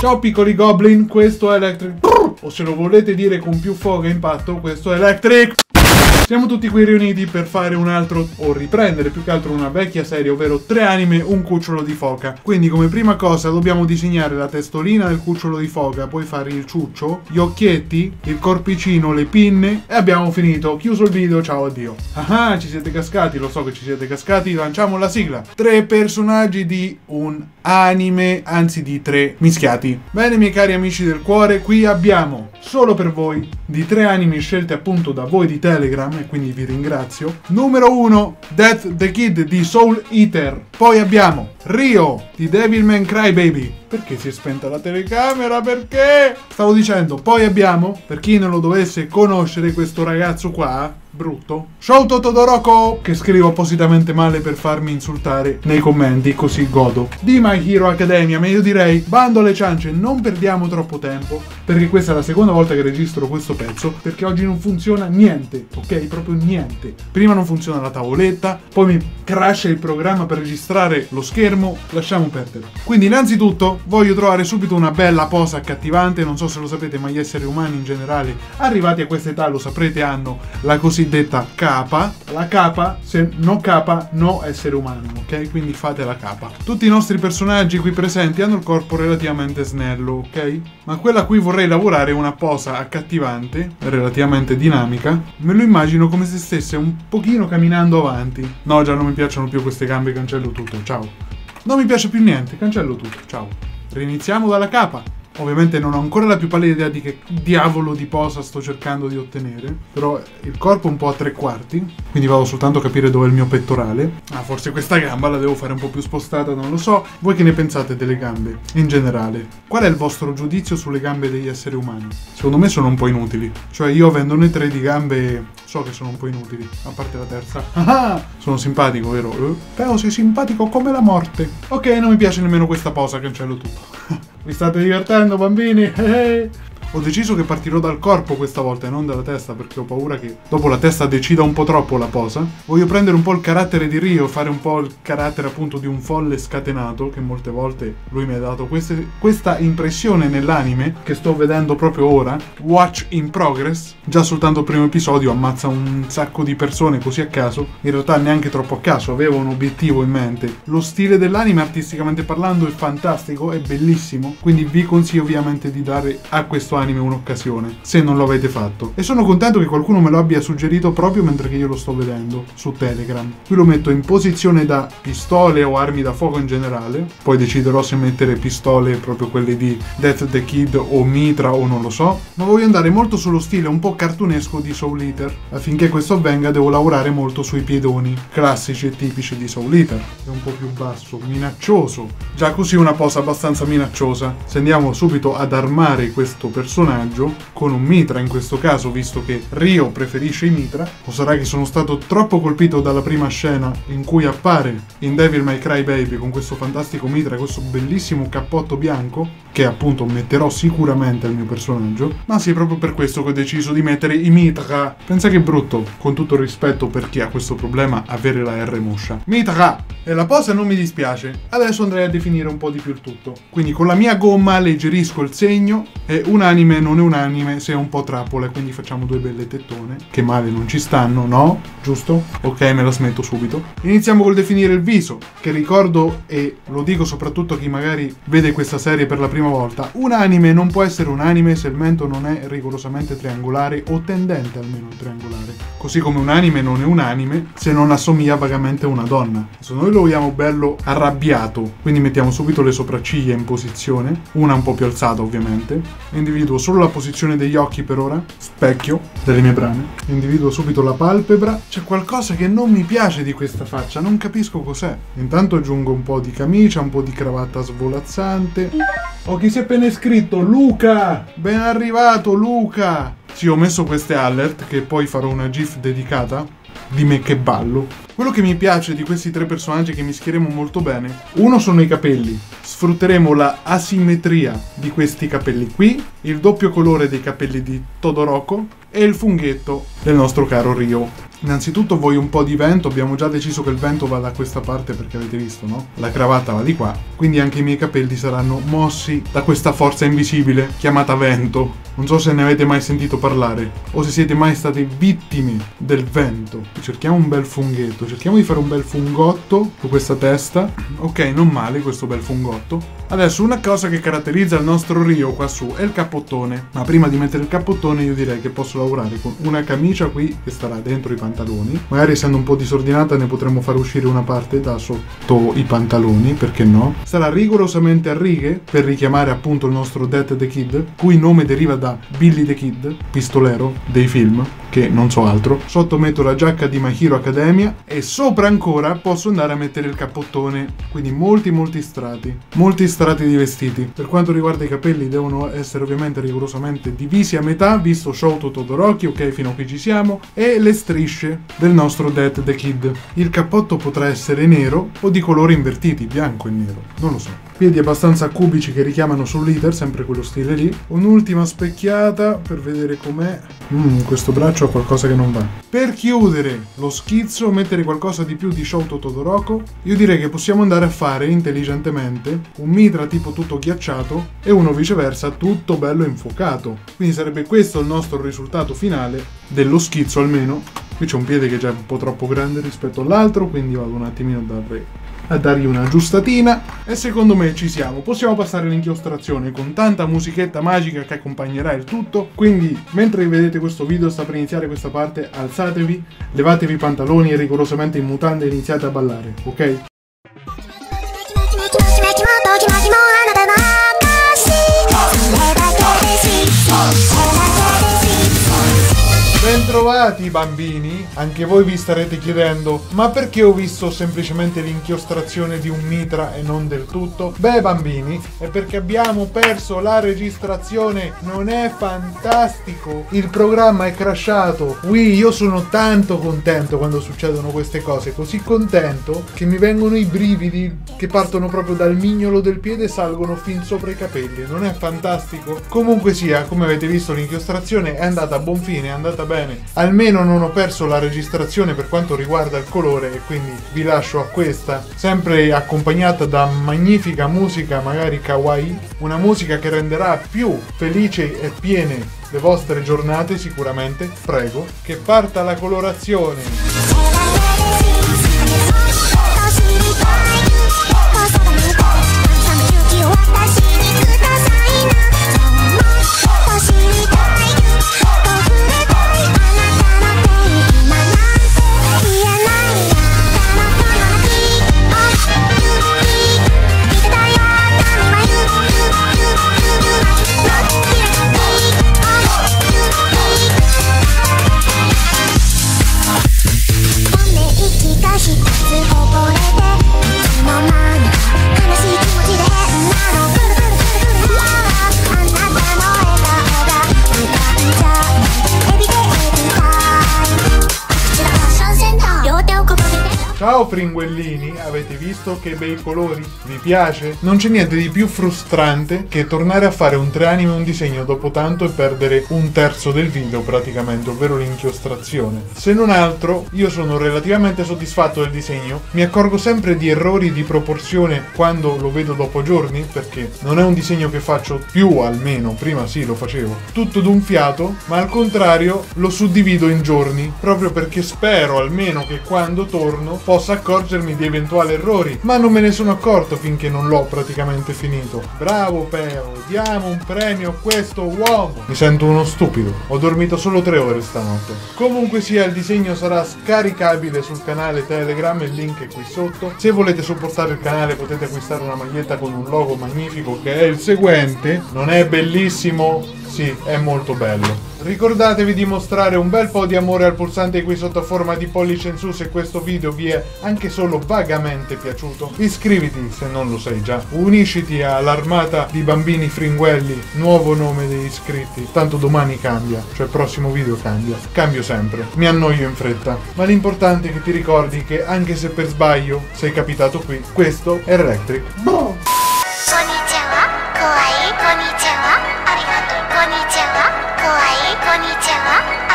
Ciao piccoli goblin, questo è Electric, o se lo volete dire con più fuoco e impatto, questo è Electric. Siamo tutti qui riuniti per fare un altro, o riprendere più che altro una vecchia serie, ovvero 3 anime, un cucciolo di foca. Quindi come prima cosa dobbiamo disegnare la testolina del cucciolo di foca, poi fare il ciuccio, gli occhietti, il corpicino, le pinne e abbiamo finito. Chiuso il video, ciao addio. Ah, ci siete cascati, lo so che ci siete cascati, lanciamo la sigla. 3 personaggi di un anime, anzi di 3 mischiati. Bene miei cari amici del cuore, qui abbiamo solo per voi di 3 anime scelte appunto da voi di Telegram, e quindi vi ringrazio. Numero 1, Death the Kid di Soul Eater. Poi abbiamo Rio di Devilman Crybaby. Perché si è spenta la telecamera? Perché? Stavo dicendo, poi abbiamo, per chi non lo dovesse conoscere, questo ragazzo qua, brutto, Shoto Todoroki, che scrivo appositamente male per farmi insultare nei commenti, così godo. Di My Hero Academia, ma io direi, bando alle ciance, non perdiamo troppo tempo, perché questa è la seconda volta che registro questo pezzo, perché oggi non funziona niente, ok? Proprio niente. Prima non funziona la tavoletta, poi mi crasha il programma per registrare lo schermo, lasciamo perdere. Quindi innanzitutto voglio trovare subito una bella posa accattivante. Non so se lo sapete, ma gli esseri umani in generale, arrivati a questa età, lo saprete, hanno la cosiddetta capa. La capa, se no capa, no essere umano, ok? Quindi fate la capa. Tutti i nostri personaggi qui presenti hanno il corpo relativamente snello, ok? Ma quella a cui vorrei lavorare è una posa accattivante, relativamente dinamica. Me lo immagino come se stesse un pochino camminando avanti. No, già non mi piacciono più queste gambe, cancello tutto, ciao. Non mi piace più niente, cancello tutto, ciao. Riniziamo dalla capa. Ovviamente non ho ancora la più pallida idea di che diavolo di posa sto cercando di ottenere, però il corpo è un po' a 3/4, quindi vado soltanto a capire dove è il mio pettorale. Ah, forse questa gamba la devo fare un po' più spostata, non lo so. Voi che ne pensate delle gambe in generale? Qual è il vostro giudizio sulle gambe degli esseri umani? Secondo me sono un po' inutili, cioè io avendone 3 di gambe so che sono un po' inutili, a parte la terza. Ah, sono simpatico, vero? Però sei simpatico come la morte. Ok, non mi piace nemmeno questa posa, cancello tutto. Vi state divertendo, bambini? Ho deciso che partirò dal corpo questa volta e non dalla testa, perché ho paura che dopo la testa decida un po' troppo la posa. Voglio prendere un po' il carattere di Rio, fare un po' il carattere appunto di un folle scatenato, che molte volte lui mi ha dato questa impressione nell'anime che sto vedendo proprio ora, Watch in Progress. Già soltanto il primo episodio ammazza un sacco di persone così a caso, in realtà neanche troppo a caso, aveva un obiettivo in mente. Lo stile dell'anime artisticamente parlando è fantastico, è bellissimo, quindi vi consiglio ovviamente di dare a questo anime un'occasione se non lo avete fatto, e sono contento che qualcuno me lo abbia suggerito proprio mentre che io lo sto vedendo su Telegram. Qui lo metto in posizione da pistole o armi da fuoco in generale, poi deciderò se mettere pistole proprio quelle di Death the Kid o mitra o non lo so, ma voglio andare molto sullo stile un po' cartunesco di Soul Eater. Affinché questo avvenga devo lavorare molto sui piedoni classici e tipici di Soul Eater. È un po' più basso, minaccioso, già così una posa abbastanza minacciosa. Se andiamo subito ad armare questo personaggio con un mitra, in questo caso visto che Rio preferisce i mitra, o sarà che sono stato troppo colpito dalla prima scena in cui appare in Devil May Cry Baby con questo fantastico mitra, questo bellissimo cappotto bianco, che appunto metterò sicuramente al mio personaggio. Ma sì, proprio per questo che ho deciso di mettere i mitra. Pensa che brutto, con tutto il rispetto per chi ha questo problema, avere la R moscia. Mitra! E la posa non mi dispiace. Adesso andrei a definire un po' di più il tutto. Quindi con la mia gomma alleggerisco il segno, e un anime non è un anime se è un po' trappola, quindi facciamo 2 belle tettone che male non ci stanno, no? Giusto? Ok, me la smetto subito. Iniziamo col definire il viso, che ricordo, e lo dico soprattutto a chi magari vede questa serie per la prima volta, un anime non può essere un anime se il mento non è rigorosamente triangolare o tendente almeno a triangolare, così come un anime non è un anime se non assomiglia vagamente a una donna. Se noi lo vogliamo bello arrabbiato, quindi mettiamo subito le sopracciglia in posizione, una un po' più alzata ovviamente. Individuo solo la posizione degli occhi per ora, specchio delle mie brane. Individuo subito la palpebra. C'è qualcosa che non mi piace di questa faccia, non capisco cos'è. Intanto aggiungo un po' di camicia, un po' di cravatta svolazzante. Oh, chi si è appena iscritto? Luca! Ben arrivato Luca! Sì, ho messo queste alert che poi farò una gif dedicata di me che ballo. Quello che mi piace di questi 3 personaggi che mischieremo molto bene, uno sono i capelli. Sfrutteremo la asimmetria di questi capelli qui, il doppio colore dei capelli di Todoroki, e il funghetto del nostro caro Rio. Innanzitutto voglio un po' di vento, abbiamo già deciso che il vento va da questa parte perché avete visto, no? La cravatta va di qua, quindi anche i miei capelli saranno mossi da questa forza invisibile chiamata vento. Non so se ne avete mai sentito parlare o se siete mai stati vittime del vento. Cerchiamo un bel funghetto, cerchiamo di fare un bel fungotto su questa testa. Ok, non male questo bel fungotto. Adesso una cosa che caratterizza il nostro Rio qua su è il cappottone, ma prima di mettere il cappottone io direi che posso lavorare con una camicia qui che starà dentro i pantaloni, magari essendo un po' disordinata ne potremmo far uscire una parte da sotto i pantaloni, perché no? Sarà rigorosamente a righe per richiamare appunto il nostro Death the Kid, cui nome deriva da Billy the Kid, pistolero dei film, che non so altro. Sotto metto la giacca di My Hero Academia e sopra ancora posso andare a mettere il cappottone, quindi molti strati, di vestiti. Per quanto riguarda i capelli devono essere ovviamente rigorosamente divisi a metà, visto Shoto Todoroki, ok, fino a qui ci siamo, e le strisce del nostro Death the Kid. Il cappotto potrà essere nero o di colori invertiti, bianco e nero, non lo so. Piedi abbastanza cubici che richiamano Soul Eater, sempre quello stile lì. Un'ultima specchiata per vedere com'è. Questo braccio ha qualcosa che non va. Per chiudere lo schizzo, mettere qualcosa di più di Shoto Todoroki, io direi che possiamo andare a fare intelligentemente un mitra tipo tutto ghiacciato e uno viceversa tutto bello infuocato. Quindi sarebbe questo il nostro risultato finale dello schizzo almeno. Qui c'è un piede che è già un po' troppo grande rispetto all'altro, quindi vado un attimino a dargli una giustatina e secondo me ci siamo. Possiamo passare all'inchiostrazione con tanta musichetta magica che accompagnerà il tutto, quindi mentre vedete questo video sta per iniziare questa parte, alzatevi, levatevi i pantaloni e rigorosamente in mutande iniziate a ballare, ok? Bentrovati bambini, anche voi vi starete chiedendo ma perché ho visto semplicemente l'inchiostrazione di un mitra e non del tutto? Beh bambini, è perché abbiamo perso la registrazione, non è fantastico? Il programma è crashato. Ui, io sono tanto contento quando succedono queste cose, così contento che mi vengono i brividi che partono proprio dal mignolo del piede e salgono fin sopra i capelli, non è fantastico? Comunque sia, come avete visto l'inchiostrazione è andata a buon fine, è andata bene. Almeno non ho perso la registrazione per quanto riguarda il colore e quindi vi lascio a questa, sempre accompagnata da magnifica musica, magari kawaii, una musica che renderà più felici e piene le vostre giornate sicuramente. Prego che parta la colorazione. Ciao fringuellini, avete visto che bei colori? Vi piace? Non c'è niente di più frustrante che tornare a fare un 3 anime e un disegno dopo tanto e perdere un terzo del video praticamente, ovvero l'inchiostrazione. Se non altro, io sono relativamente soddisfatto del disegno, mi accorgo sempre di errori di proporzione quando lo vedo dopo giorni, perché non è un disegno che faccio più, almeno, prima sì lo facevo, tutto d'un fiato, ma al contrario lo suddivido in giorni, proprio perché spero almeno che quando torno possa accorgermi di eventuali errori, ma non me ne sono accorto finché non l'ho praticamente finito. Bravo Peo, diamo un premio a questo uomo. Mi sento uno stupido, ho dormito solo 3 ore stanotte. Comunque sia, il disegno sarà scaricabile sul canale Telegram, il link è qui sotto. Se volete supportare il canale potete acquistare una maglietta con un logo magnifico che è il seguente. Non è bellissimo? Sì, è molto bello. Ricordatevi di mostrare un bel po' di amore al pulsante qui sotto a forma di pollice in su se questo video vi è anche solo vagamente piaciuto. Iscriviti se non lo sei già. Unisciti all'armata di bambini fringuelli, nuovo nome degli iscritti. Tanto domani cambia, cioè il prossimo video cambia. Cambio sempre, mi annoio in fretta. Ma l'importante è che ti ricordi che anche se per sbaglio sei capitato qui, questo è Rectric. Boh! Konnichiwa, kawaii, konnichiwa, arigato, konnichiwa, kawaii, konnichiwa.